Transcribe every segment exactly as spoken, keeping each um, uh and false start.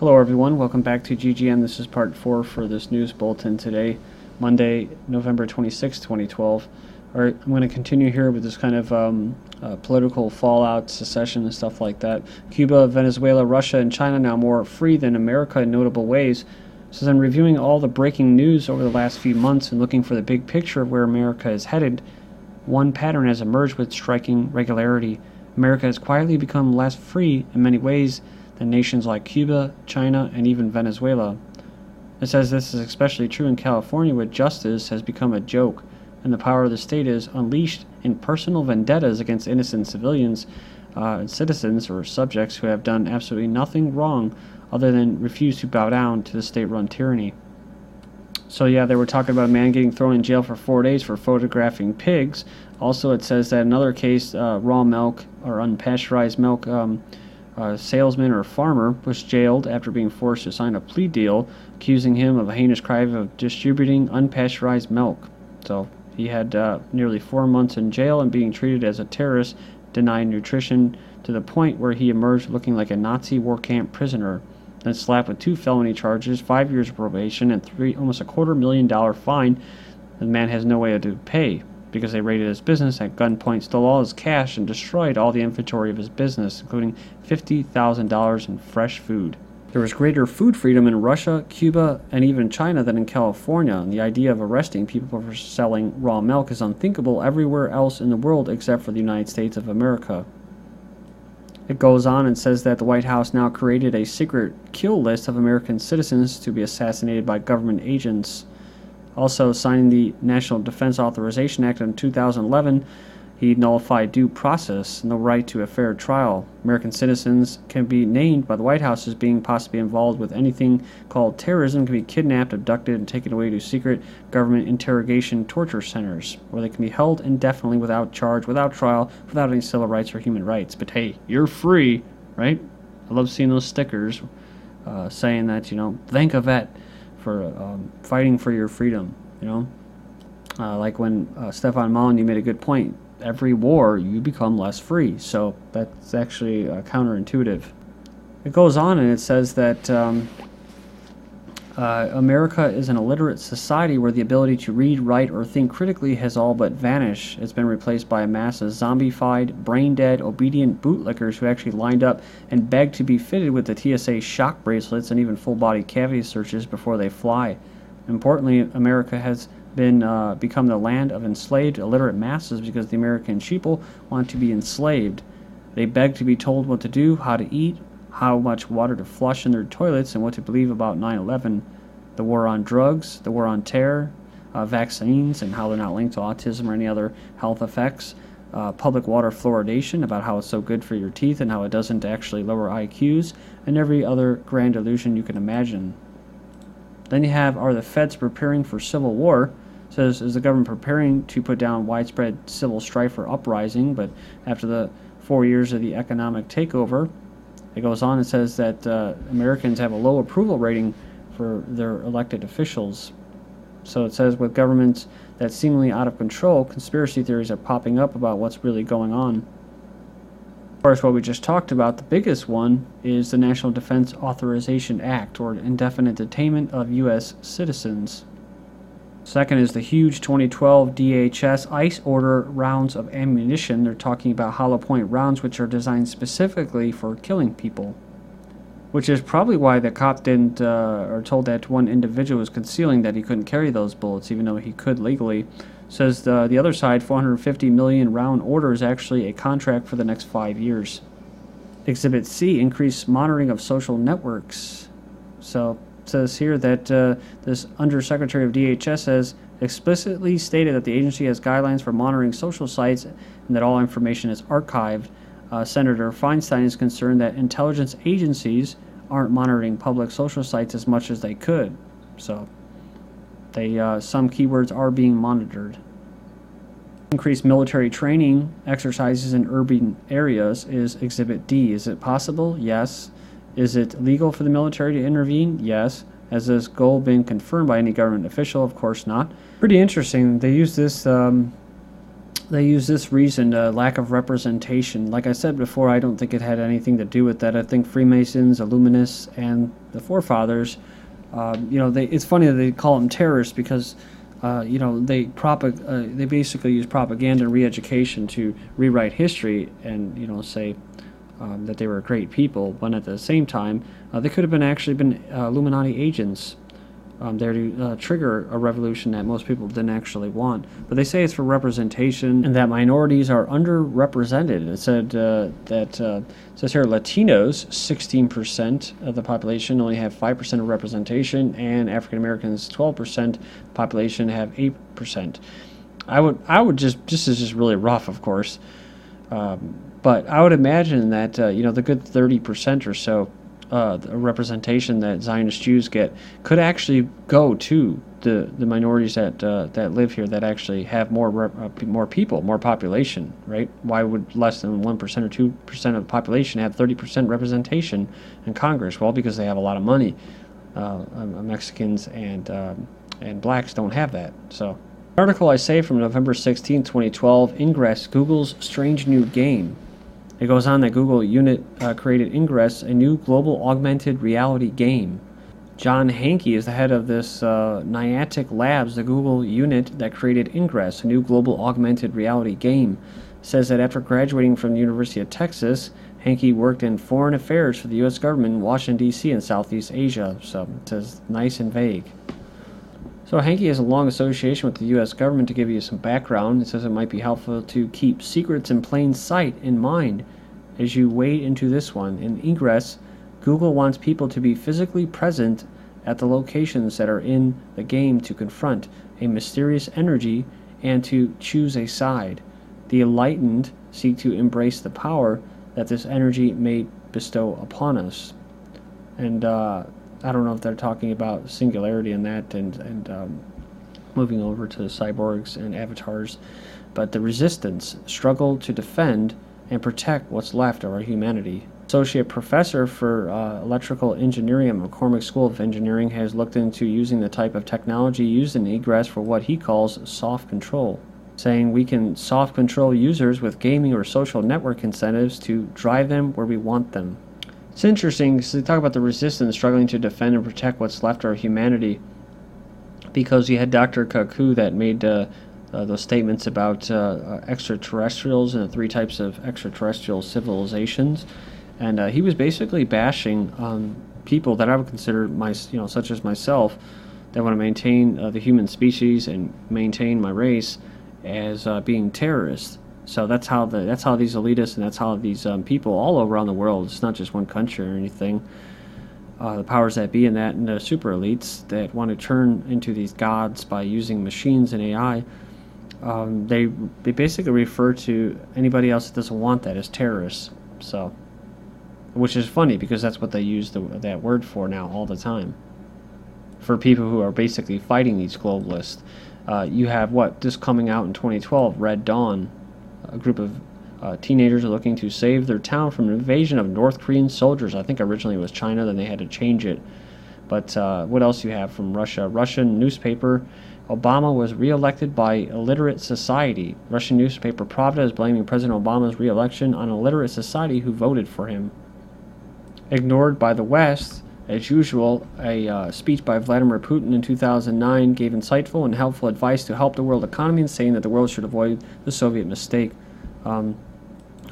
Hello everyone, welcome back to G G N. This is part four for this news bulletin today, Monday, November twenty-sixth, twenty twelve. All right, I'm going to continue here with this kind of um, uh, political fallout, secession and stuff like that. Cuba, Venezuela, Russia, and China now more free than America in notable ways. So then reviewing all the breaking news over the last few months and looking for the big picture of where America is headed, one pattern has emerged with striking regularity. America has quietly become less free in many ways and nations like Cuba, China, and even Venezuela. It says this is especially true in California, where justice has become a joke, and the power of the state is unleashed in personal vendettas against innocent civilians, uh, citizens, or subjects who have done absolutely nothing wrong other than refuse to bow down to the state-run tyranny. So yeah, they were talking about a man getting thrown in jail for four days for photographing pigs. Also, it says that another case, uh, raw milk or unpasteurized milk, um, a salesman or a farmer was jailed after being forced to sign a plea deal accusing him of a heinous crime of distributing unpasteurized milk. So he had uh, nearly four months in jail and being treated as a terrorist, denied nutrition to the point where he emerged looking like a Nazi war camp prisoner, then slapped with two felony charges, five years of probation, and three almost a quarter million dollar fine. The man has no way to pay because they raided his business at gunpoint, stole all his cash, and destroyed all the inventory of his business, including fifty thousand dollars in fresh food. There was greater food freedom in Russia, Cuba, and even China than in California, and the idea of arresting people for selling raw milk is unthinkable everywhere else in the world except for the United States of America. It goes on and says that the White House now created a secret kill list of American citizens to be assassinated by government agents. Also, signing the National Defense Authorization Act in two thousand eleven, he nullified due process and the right to a fair trial. American citizens can be named by the White House as being possibly involved with anything called terrorism, can be kidnapped, abducted, and taken away to secret government interrogation torture centers, where they can be held indefinitely without charge, without trial, without any civil rights or human rights. But hey, you're free, right? I love seeing those stickers uh, saying that, you know, thank a vet for um, fighting for your freedom, you know? Uh, like when uh, Stefan Molyneux made a good point, every war you become less free, so that's actually uh, counterintuitive. It goes on and it says that um, uh, America is an illiterate society where the ability to read, write, or think critically has all but vanished. It's been replaced by a mass of zombified, brain-dead, obedient bootlickers who actually lined up and begged to be fitted with the T S A shock bracelets and even full-body cavity searches before they fly. Importantly, America has been uh, become the land of enslaved, illiterate masses because the American sheeple want to be enslaved. They beg to be told what to do, how to eat, how much water to flush in their toilets, and what to believe about nine eleven, the war on drugs, the war on terror, uh, vaccines, and how they're not linked to autism or any other health effects, uh, public water fluoridation, about how it's so good for your teeth and how it doesn't actually lower I Qs, and every other grand illusion you can imagine. Then you have, are the feds preparing for civil war? It says, is the government preparing to put down widespread civil strife or uprising? But after the four years of the economic takeover, it goes on and says that uh, Americans have a low approval rating for their elected officials. So it says, with governments that seemingly out of control, conspiracy theories are popping up about what's really going on. As far as what we just talked about, the biggest one is the National Defense Authorization Act, or indefinite detainment of U S citizens. Second is the huge twenty twelve D H S ICE order rounds of ammunition. They're talking about hollow point rounds, which are designed specifically for killing people, which is probably why the cop didn't, uh, or told that one individual was concealing that he couldn't carry those bullets, even though he could legally. Says the, the other side, four hundred fifty million round order is actually a contract for the next five years. Exhibit C, increased monitoring of social networks. So it says here that uh, this Undersecretary of D H S has explicitly stated that the agency has guidelines for monitoring social sites and that all information is archived. Uh, Senator Feinstein is concerned that intelligence agencies aren't monitoring public social sites as much as they could. So They, uh, some keywords are being monitored. Increased military training exercises in urban areas is Exhibit D. Is it possible? Yes. Is it legal for the military to intervene? Yes. Has this goal been confirmed by any government official? Of course not. Pretty interesting. They use this um, they use this reason, uh, lack of representation. Like I said before, I don't think it had anything to do with that. I think Freemasons, Illuminists, and the forefathers, uh, you know, they, it's funny that they call them terrorists because, uh, you know, they prop uh, they basically use propaganda and re-education to rewrite history and, you know, say um, that they were great people. But at the same time, uh, they could have been actually been uh, Illuminati agents. Um, there to uh, trigger a revolution that most people didn't actually want. But they say it's for representation and that minorities are underrepresented. It said uh, that, uh, it says here, Latinos, sixteen percent of the population only have five percent of representation, and African Americans, twelve percent population have eight percent. I would, I would just, this is just really rough, of course, um, but I would imagine that, uh, you know, the good thirty percent or so Uh, the representation that Zionist Jews get could actually go to the the minorities that uh, that live here that actually have more rep, uh, more people, more population, right? Why would less than one percent or two percent of the population have thirty percent representation in Congress? Well, because they have a lot of money. Uh, Mexicans and um, and blacks don't have that. So, an article I say from November sixteenth, twenty twelve, Ingress, Google's strange new game. It goes on that Google unit uh, created Ingress, a new global augmented reality game. John Hanke is the head of this uh, Niantic Labs, the Google unit that created Ingress, a new global augmented reality game. It says that after graduating from the University of Texas, Hanke worked in foreign affairs for the U S government in Washington, D C and Southeast Asia. So it says nice and vague. So Hanke has a long association with the U S government. To give you some background, it says it might be helpful to keep secrets in plain sight in mind as you wade into this one. In Ingress, Google wants people to be physically present at the locations that are in the game to confront a mysterious energy and to choose a side. The enlightened seek to embrace the power that this energy may bestow upon us. And, uh... I don't know if they're talking about singularity in that and, and um, moving over to cyborgs and avatars, but the resistance struggle to defend and protect what's left of our humanity. Associate Professor for uh, Electrical Engineering at McCormick School of Engineering has looked into using the type of technology used in Ingress for what he calls soft control, saying we can soft control users with gaming or social network incentives to drive them where we want them. It's interesting because they talk about the resistance struggling to defend and protect what's left of our humanity, because you had Doctor Kaku that made uh, uh, those statements about uh, uh, extraterrestrials and the three types of extraterrestrial civilizations, and uh, he was basically bashing um, people that I would consider my, you know, such as myself, that want to maintain uh, the human species and maintain my race as uh, being terrorists. So that's how the that's how these elitists and that's how these um, people all around the world, it's not just one country or anything, uh, the powers that be in that and the super elites that want to turn into these gods by using machines and A I, um, they they basically refer to anybody else that doesn't want that as terrorists. So, which is funny because that's what they use the, that word for now all the time, for people who are basically fighting these globalists. Uh, you have what this coming out in twenty twelve, Red Dawn. A group of uh, teenagers are looking to save their town from an invasion of North Korean soldiers. I think originally it was China, then they had to change it. But uh, what else you have from Russia? Russian newspaper, Obama was reelected by illiterate society. Russian newspaper Pravda is blaming President Obama's reelection on illiterate society who voted for him. Ignored by the West, as usual, a uh, speech by Vladimir Putin in two thousand nine gave insightful and helpful advice to help the world economy in saying that the world should avoid the Soviet mistake. Um,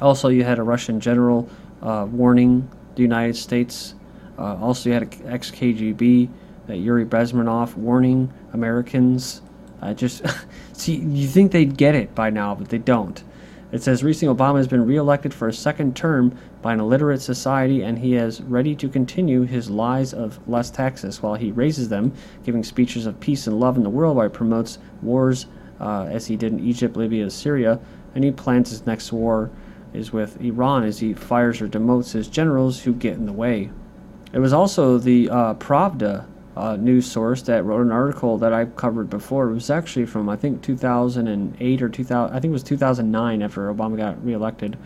also, you had a Russian general uh, warning the United States. Uh, also, you had an ex-K G B, uh, Yuri Bezmenov, warning Americans. Uh, just see, you think they'd get it by now, but they don't. It says recently Obama has been reelected for a second term by an illiterate society, and he is ready to continue his lies of less taxes while he raises them, giving speeches of peace and love in the world while he promotes wars uh, as he did in Egypt, Libya, Syria, and he plans his next war is with Iran as he fires or demotes his generals who get in the way. It was also the uh, Pravda uh, news source that wrote an article that I've covered before. It was actually from, I think, two thousand eight or two thousand, I think it was two thousand nine after Obama got reelected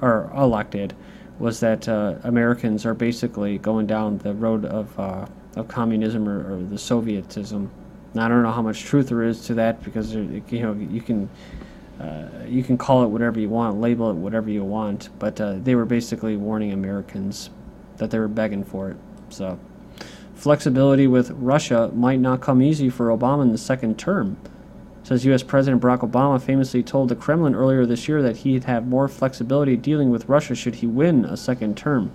or elected, was that uh, Americans are basically going down the road of, uh, of communism or, or the Sovietism. Now, I don't know how much truth there is to that because, you know, you can uh, you can call it whatever you want, label it whatever you want, but uh, they were basically warning Americans that they were begging for it. So flexibility with Russia might not come easy for Obama in the second term. It says U S President Barack Obama famously told the Kremlin earlier this year that he'd have more flexibility dealing with Russia should he win a second term.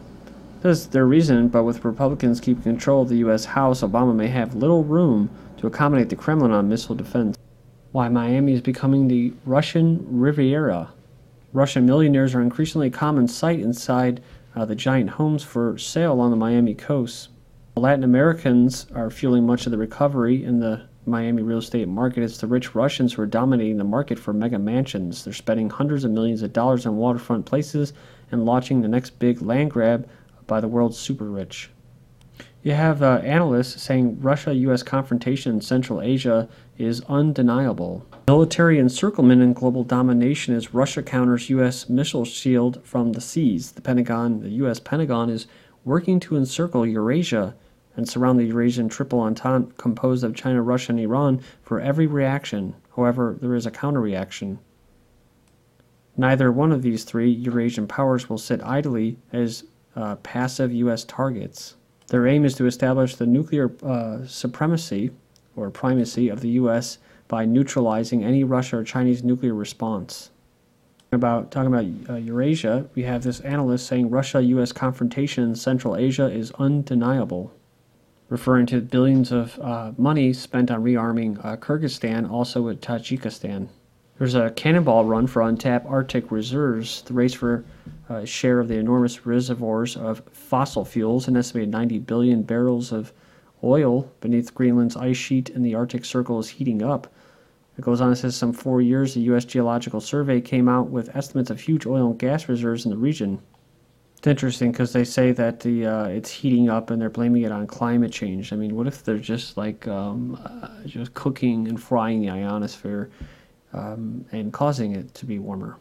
That's their reason, but with Republicans keeping control of the U S House, Obama may have little room to accommodate the Kremlin on missile defense. Why Miami is becoming the Russian Riviera. Russian millionaires are increasingly a common sight inside uh, the giant homes for sale along the Miami coast. Latin Americans are fueling much of the recovery in the Miami real estate market. It's the rich Russians who are dominating the market for mega mansions. They're spending hundreds of millions of dollars on waterfront places and launching the next big land grab by the world's super rich. You have uh, analysts saying Russia U S confrontation in Central Asia is undeniable. Military encirclement and global domination as Russia counters U S missile shield from the seas. The Pentagon, the U S Pentagon, is working to encircle Eurasia and surround the Eurasian triple entente composed of China, Russia, and Iran for every reaction. However, there is a counter-reaction. Neither one of these three Eurasian powers will sit idly as Uh, passive U S targets. Their aim is to establish the nuclear uh, supremacy or primacy of the U S by neutralizing any Russia or Chinese nuclear response. About, talking about uh, Eurasia, we have this analyst saying Russia U S confrontation in Central Asia is undeniable, referring to billions of uh, money spent on rearming uh, Kyrgyzstan, also with Tajikistan. There's a cannonball run for untapped Arctic reserves. The race for uh, share of the enormous reservoirs of fossil fuels, an estimated ninety billion barrels of oil beneath Greenland's ice sheet and the Arctic Circle, is heating up. It goes on, it says some four years, the U S Geological Survey came out with estimates of huge oil and gas reserves in the region. It's interesting because they say that the uh, it's heating up and they're blaming it on climate change. I mean, what if they're just like um, uh, just cooking and frying the ionosphere? Um, and causing it to be warmer.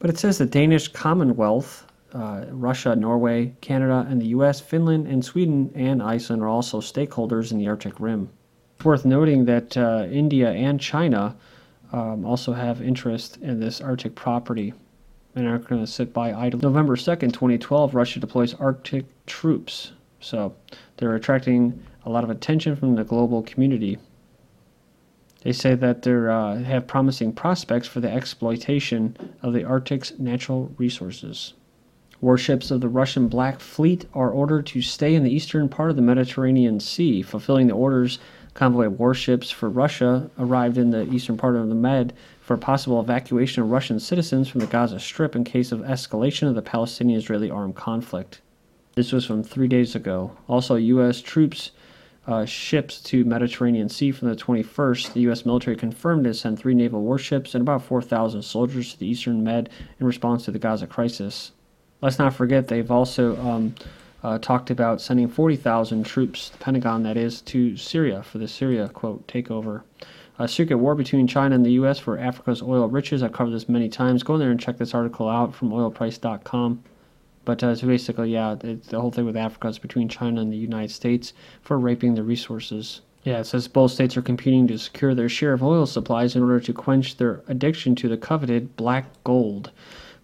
But it says the Danish Commonwealth, uh, Russia, Norway, Canada, and the U S, Finland, and Sweden, and Iceland are also stakeholders in the Arctic Rim. It's worth noting that uh, India and China um, also have interest in this Arctic property and aren't going to sit by idle. November second, twenty twelve, Russia deploys Arctic troops. So they're attracting a lot of attention from the global community. They say that they uh, have promising prospects for the exploitation of the Arctic's natural resources. Warships of the Russian Black Fleet are ordered to stay in the eastern part of the Mediterranean Sea. Fulfilling the orders, convoy of warships for Russia arrived in the eastern part of the Med for possible evacuation of Russian citizens from the Gaza Strip in case of escalation of the Palestinian-Israeli armed conflict. This was from three days ago. Also, U S troops Uh, ships to Mediterranean Sea from the twenty-first. The U S military confirmed it sent three naval warships and about four thousand soldiers to the Eastern Med in response to the Gaza crisis. Let's not forget they've also um, uh, talked about sending forty thousand troops, the Pentagon that is, to Syria for the Syria, quote, takeover. A secret war between China and the U S for Africa's oil riches. I've covered this many times. Go in there and check this article out from oil price dot com. But uh, it's basically, yeah, it, the whole thing with Africa is between China and the United States for raping the resources. Yeah, it says both states are competing to secure their share of oil supplies in order to quench their addiction to the coveted black gold.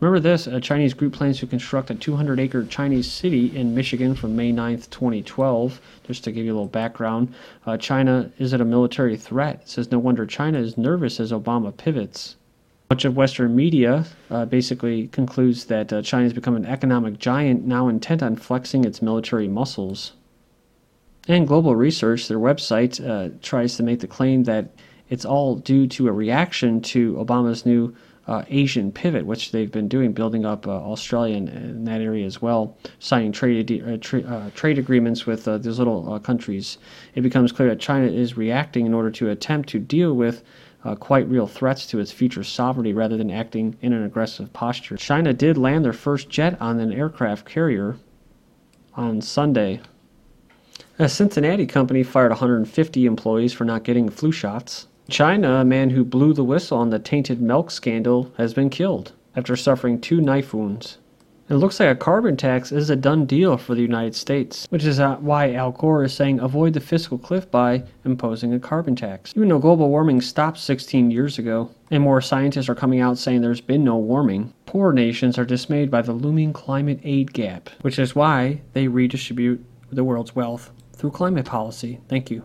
Remember this, a Chinese group plans to construct a two hundred acre Chinese city in Michigan from May ninth, twenty twelve. Just to give you a little background, uh, China, is it a military threat? It says no wonder China is nervous as Obama pivots. Much of Western media uh, basically concludes that uh, China has become an economic giant now intent on flexing its military muscles. And Global Research, their website, uh, tries to make the claim that it's all due to a reaction to Obama's new uh, Asian pivot, which they've been doing, building up uh, Australia in, in that area as well, signing trade, uh, tra- uh, trade agreements with uh, these little uh, countries. It becomes clear that China is reacting in order to attempt to deal with Uh, quite real threats to its future sovereignty rather than acting in an aggressive posture. China did land their first jet on an aircraft carrier on Sunday. A Cincinnati company fired one hundred fifty employees for not getting flu shots. China, a man who blew the whistle on the tainted milk scandal, has been killed after suffering two knife wounds. It looks like a carbon tax is a done deal for the United States, which is why Al Gore is saying avoid the fiscal cliff by imposing a carbon tax. Even though global warming stopped sixteen years ago, and more scientists are coming out saying there's been no warming, poor nations are dismayed by the looming climate aid gap, which is why they redistribute the world's wealth through climate policy. Thank you.